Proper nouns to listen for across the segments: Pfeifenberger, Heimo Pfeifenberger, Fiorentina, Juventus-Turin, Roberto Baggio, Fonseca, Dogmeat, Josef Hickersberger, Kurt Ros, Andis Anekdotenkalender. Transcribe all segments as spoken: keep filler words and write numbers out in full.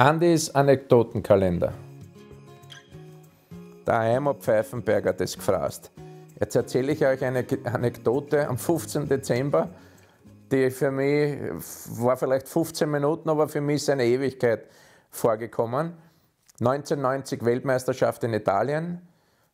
Andis Anekdotenkalender. Der Heimo Pfeifenberger hat es gefragt. Jetzt erzähle ich euch eine Anekdote am fünfzehnten Dezember, die für mich, war vielleicht fünfzehn Minuten, aber für mich ist eine Ewigkeit vorgekommen. neunzehnhundertneunzig Weltmeisterschaft in Italien.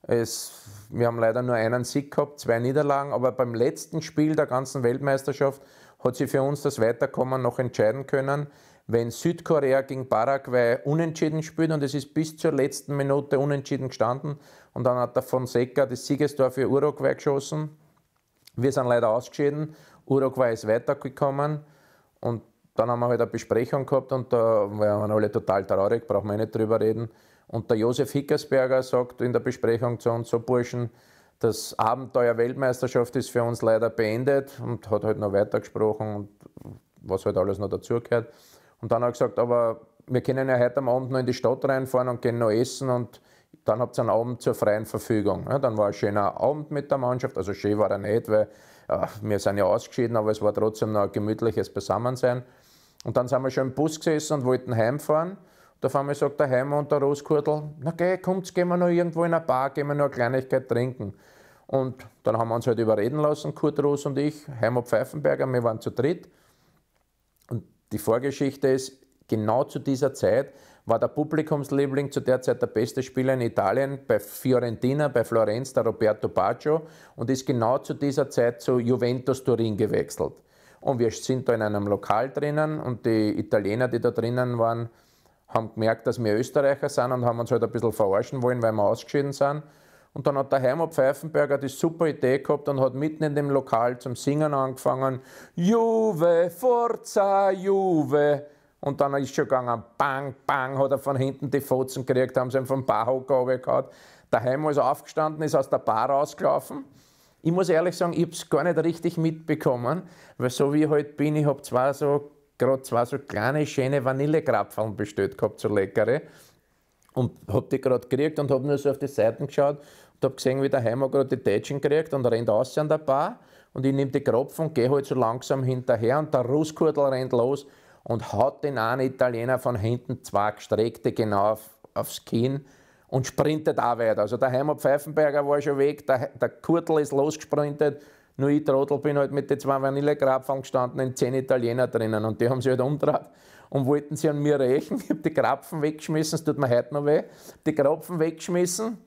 Es, wir haben leider nur einen Sieg gehabt, zwei Niederlagen, aber beim letzten Spiel der ganzen Weltmeisterschaft hat sich für uns das Weiterkommen noch entscheiden können. Wenn Südkorea gegen Paraguay unentschieden spielt, und es ist bis zur letzten Minute unentschieden gestanden, und dann hat der Fonseca das Siegestor für Uruguay geschossen. Wir sind leider ausgeschieden, Uruguay ist weitergekommen und dann haben wir halt eine Besprechung gehabt und da waren alle total traurig, brauchen wir nicht drüber reden. Und der Josef Hickersberger sagt in der Besprechung zu uns: So Burschen, das Abenteuer Weltmeisterschaft ist für uns leider beendet, und hat halt noch weitergesprochen und was halt alles noch dazugehört. Und dann habe ich gesagt, aber wir können ja heute am Abend noch in die Stadt reinfahren und gehen noch essen und dann habt ihr einen Abend zur freien Verfügung. Ja, dann war ein schöner Abend mit der Mannschaft, also schön war er nicht, weil ja, wir sind ja ausgeschieden, aber es war trotzdem noch ein gemütliches Beisammensein. Und dann sind wir schon im Bus gesessen und wollten heimfahren. Da auf einmal sagt der Heimo und der Roskurdel: Na geh, kommt, gehen wir noch irgendwo in eine Bar, gehen wir noch eine Kleinigkeit trinken. Und dann haben wir uns halt überreden lassen, Kurt Ros und ich, Heimo Pfeifenberger, wir waren zu dritt. Die Vorgeschichte ist, genau zu dieser Zeit war der Publikumsliebling zu der Zeit der beste Spieler in Italien bei Fiorentina, bei Florenz, der Roberto Baggio, und ist genau zu dieser Zeit zu Juventus-Turin gewechselt. Und wir sind da in einem Lokal drinnen und die Italiener, die da drinnen waren, haben gemerkt, dass wir Österreicher sind und haben uns halt ein bisschen verarschen wollen, weil wir ausgeschieden sind. Und dann hat der Heimo Pfeifenberger die super Idee gehabt und hat mitten in dem Lokal zum Singen angefangen: Juve, Forza, Juve. Und dann ist schon gegangen, bang, bang, hat er von hinten die Fotzen gekriegt, haben sie ihn vom Barhocker runtergehauen. Der Heimo ist aufgestanden, ist aus der Bar rausgelaufen. Ich muss ehrlich sagen, ich habe es gar nicht richtig mitbekommen, weil so wie ich heute halt bin, ich habe zwar so, gerade zwei so kleine, schöne Vanillekrapfeln bestellt gehabt, so leckere. Und habe die gerade gekriegt und habe nur so auf die Seiten geschaut und habe gesehen, wie der Heimo gerade die Tätschen kriegt und rennt aus an der Bar. Und ich nehme die Kropfen und gehe halt so langsam hinterher und der Russkurdel rennt los und haut den einen Italiener von hinten zwei gestreckte genau auf, aufs Kinn und sprintet auch weiter. Also der Heimo Pfeifenberger war schon weg, der, der Kurtel ist losgesprintet, nur ich Trottel bin halt mit den zwei Vanillekrapfeln gestanden und zehn Italiener drinnen und die haben sich halt umgedreht. Und wollten sie an mir rächen. Ich habe die Krapfen weggeschmissen, das tut mir heute noch weh. Die Krapfen weggeschmissen,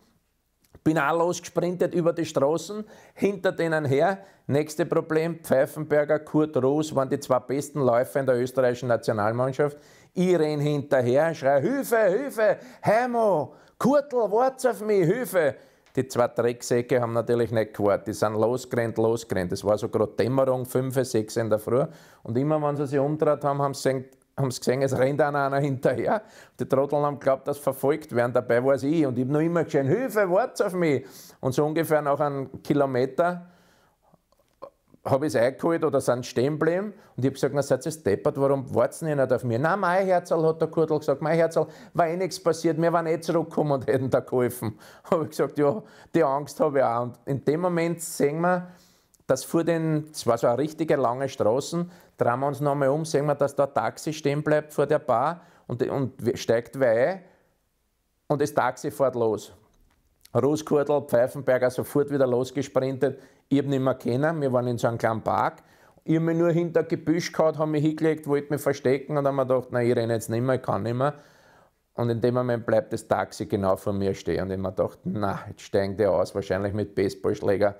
bin auch losgesprintet über die Straßen, hinter denen her. Nächste Problem: Pfeifenberger, Kurt Ros waren die zwei besten Läufer in der österreichischen Nationalmannschaft. Ich renn hinterher, schreie: Hilfe, Hilfe, Heimo, Kurtl, wart auf mich, Hilfe! Die zwei Drecksäcke haben natürlich nicht gewartet. Die sind losgerannt, losgerannt. Das war so gerade Dämmerung, fünf, sechs in der Früh. Und immer, wenn sie sich umgedreht haben, haben sie gesagt, haben sie gesehen, es rennt einer, einer hinterher. Die Trotteln haben geglaubt, dass verfolgt werden. Dabei war es ich. Und ich habe noch immer geschrien: Hilfe, wartet auf mich. Und so ungefähr nach einem Kilometer habe ich es eingeholt oder sind stehen geblieben. Und ich habe gesagt: Na, seid ihr deppert, warum wartet ihr nicht auf mich? Nein, mein Herzl, hat der Kurtl gesagt, mein Herzl, war eh nichts passiert, wir waren eh zurückgekommen und hätten da geholfen. Habe ich gesagt: Ja, die Angst habe ich auch. Und in dem Moment sehen wir, dass vor den, das war so eine richtige lange Straße, drehen wir uns nochmal um, sehen wir, dass da ein Taxi stehen bleibt vor der Bar und, und steigt wer ein und das Taxi fährt los. Roskurdel, Pfeifenberger sofort wieder losgesprintet, ich habe nicht mehr kennen, wir waren in so einem kleinen Park. Ich habe mich nur hinter Gebüsch gehauen, habe mich hingelegt, wollte mich verstecken und habe mir gedacht, nein, ich renne jetzt nicht mehr, ich kann nicht mehr. Und in dem Moment bleibt das Taxi genau vor mir stehen und ich habe mir gedacht, na, jetzt steigen die aus, wahrscheinlich mit Baseballschläger.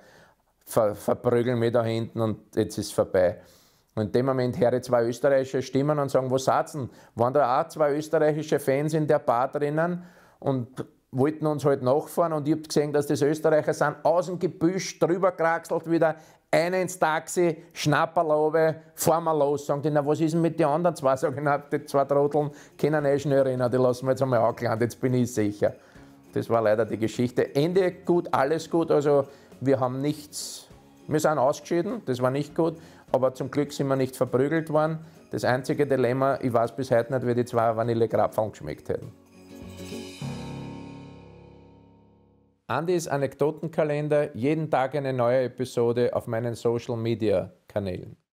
Ver, verprügeln mich da hinten und jetzt ist es vorbei. Und in dem Moment höre ich zwei österreichische Stimmen und sagen: Wo seid ihr denn? Waren da auch zwei österreichische Fans in der Bar drinnen und wollten uns halt nachfahren und ich habe gesehen, dass das Österreicher sind, aus dem Gebüsch, drüber kraxelt wieder, einer ins Taxi, Schnapperlaube, fahren wir los. Sagen die: Na, was ist denn mit den anderen zwei? Sag ich: Na, die zwei Trotteln können eh schnell rennen, die lassen wir jetzt einmal angelangt, jetzt bin ich sicher. Das war leider die Geschichte. Ende gut, alles gut, also wir haben nichts, wir sind ausgeschieden, das war nicht gut, aber zum Glück sind wir nicht verprügelt worden. Das einzige Dilemma, ich weiß bis heute nicht, wie die zwei Vanillekrapfen geschmeckt hätten. Andis Anekdotenkalender, jeden Tag eine neue Episode auf meinen Social Media Kanälen.